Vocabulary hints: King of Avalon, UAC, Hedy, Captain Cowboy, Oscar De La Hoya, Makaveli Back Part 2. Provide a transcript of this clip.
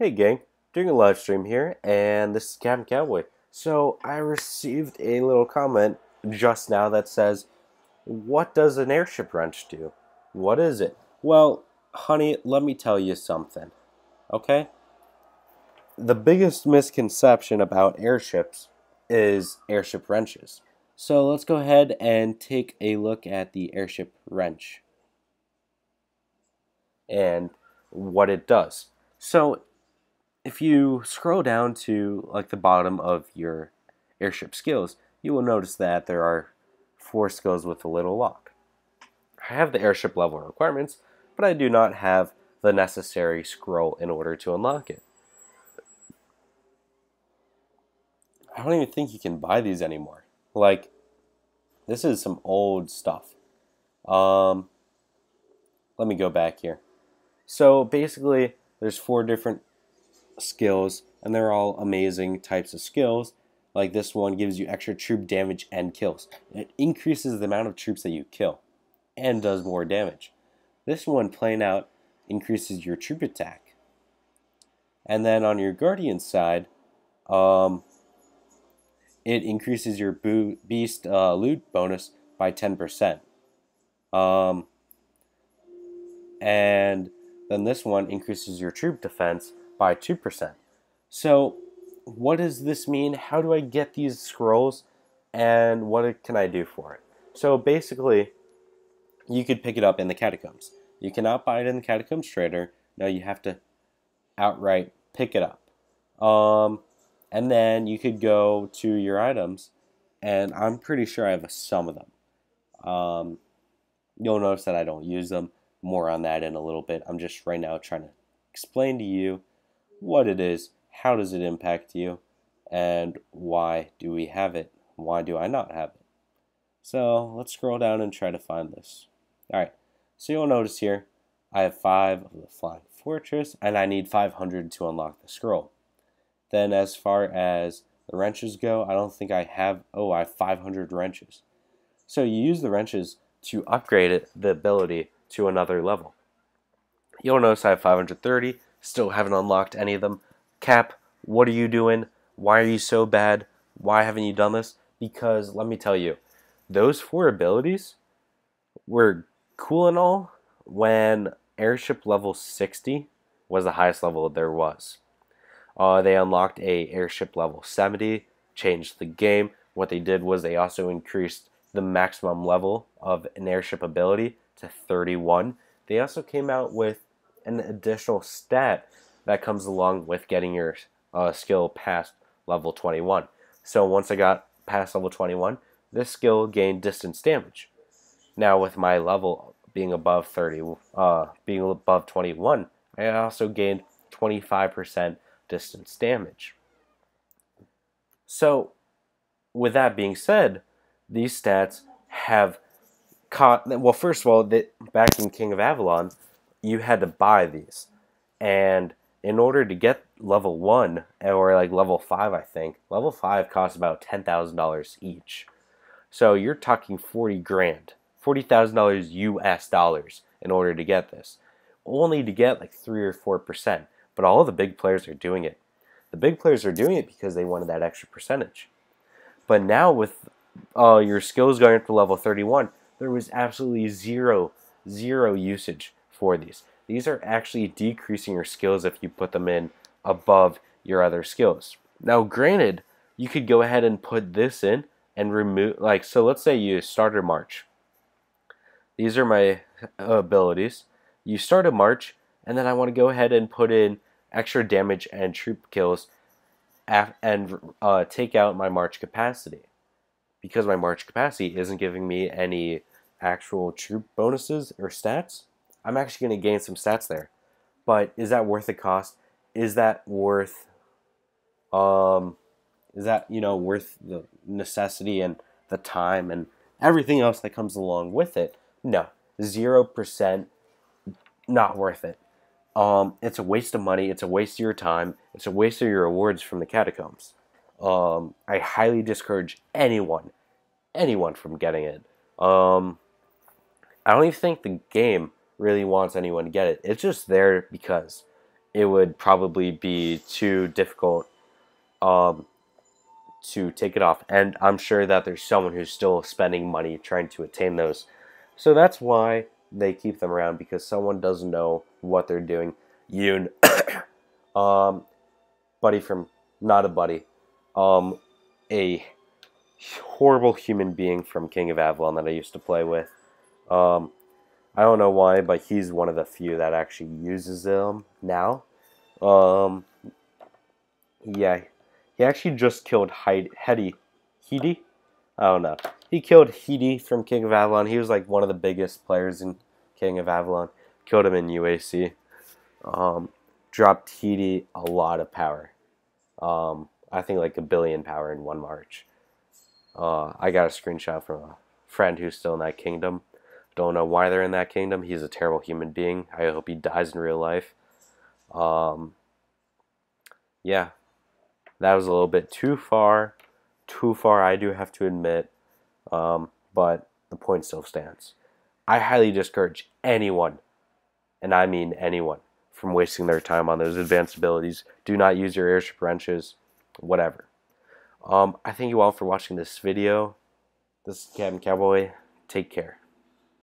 Hey gang, doing a live stream here, and this is Captain Cowboy. So I received a little comment just now that says, what does an airship wrench do? What is it? Well, honey, let me tell you something, okay? The biggest misconception about airships is airship wrenches. So let's go ahead and take a look at the airship wrench and what it does. So if you scroll down to like the bottom of your airship skills, you will notice that there are 4 skills with a little lock. I have the airship level requirements, but I do not have the necessary scroll in order to unlock it. I don't even think you can buy these anymore. Like, this is some old stuff. Let me go back here. So basically, there's 4 different skills, and they're all amazing types of skills. Like this one gives you extra troop damage and kills. It increases the amount of troops that you kill and does more damage. This one, Plane Out, increases your troop attack. And then on your Guardian side, it increases your beast loot bonus by 10%. And then this one increases your troop defense by 2%. So what does this mean? How do I get these scrolls, and what can I do for it? So basically, you could pick it up in the catacombs. You cannot buy it in the catacombs trader. No, you have to outright pick it up. And then you could go to your items, and I'm pretty sure I have some of them. You'll notice that I don't use them. More on that in a little bit. I'm just right now trying to explain to you what it is, how does it impact you, and why do we have it? Why do I not have it? So let's scroll down and try to find this. Alright, so you'll notice here I have 5 of the Flying Fortress, and I need 500 to unlock the scroll. Then as far as the wrenches go, I don't think I have, oh, I have 500 wrenches. So you use the wrenches to upgrade it, the ability to another level. You'll notice I have 530, still haven't unlocked any of them. Cap, what are you doing? Why are you so bad? Why haven't you done this? Because let me tell you, those 4 abilities were cool and all when airship level 60 was the highest level there was. They unlocked a airship level 70, changed the game. What they did was they also increased the maximum level of an airship ability to 31. They also came out with an additional stat that comes along with getting your skill past level 21. So once I got past level 21, this skill gained distance damage. Now with my level being above 30, being above 21, I also gained 25% distance damage. So with that being said, these stats have well, first of all, back in King of Avalon, you had to buy these. And in order to get level 1, or like level 5, I think, level 5 costs about $10,000 each. So you're talking 40 grand, $40,000 US dollars in order to get this. Only to get like 3 or 4%. But all the big players are doing it. The big players are doing it because they wanted that extra percentage. But now with your skills going up to level 31, there was absolutely zero usage for these. These are actually decreasing your skills if you put them in above your other skills. Now, granted, you could go ahead and put this in and remove, like, so let's say you started March. These are my abilities. You start a March, and then I want to go ahead and put in extra damage and troop kills and take out my March capacity, because my March capacity isn't giving me any actual troop bonuses or stats. I'm actually going to gain some stats there, but is that worth the cost? Is that worth worth the necessity and the time and everything else that comes along with it? No, 0%, not worth it. It's a waste of money, it's a waste of your time, it's a waste of your rewards from the catacombs. I highly discourage anyone from getting it. I don't even think the game really wants anyone to get it. It's just there because it would probably be too difficult to take it off. And I'm sure that there's someone who's still spending money trying to attain those. So that's why they keep them around, because someone doesn't know what they're doing. Yoon, buddy from Not a Buddy, a horrible human being from King of Avalon that I used to play with. I don't know why, but he's one of the few that actually uses them now. Yeah, he actually just killed Hedy. I don't know. He killed Hedy from King of Avalon. He was like one of the biggest players in King of Avalon. Killed him in UAC. Dropped Hedy a lot of power. I think like 1 billion power in one march. I got a screenshot from a friend who's still in that kingdom. Don't know why they're in that kingdom. He's a terrible human being. I hope he dies in real life. Yeah. That was a little bit too far. I do have to admit. But the point still stands. I highly discourage anyone, and I mean anyone, from wasting their time on those advanced abilities. Do not use your airship wrenches. Whatever. I thank you all for watching this video. This is Captain Cowboy. Take care.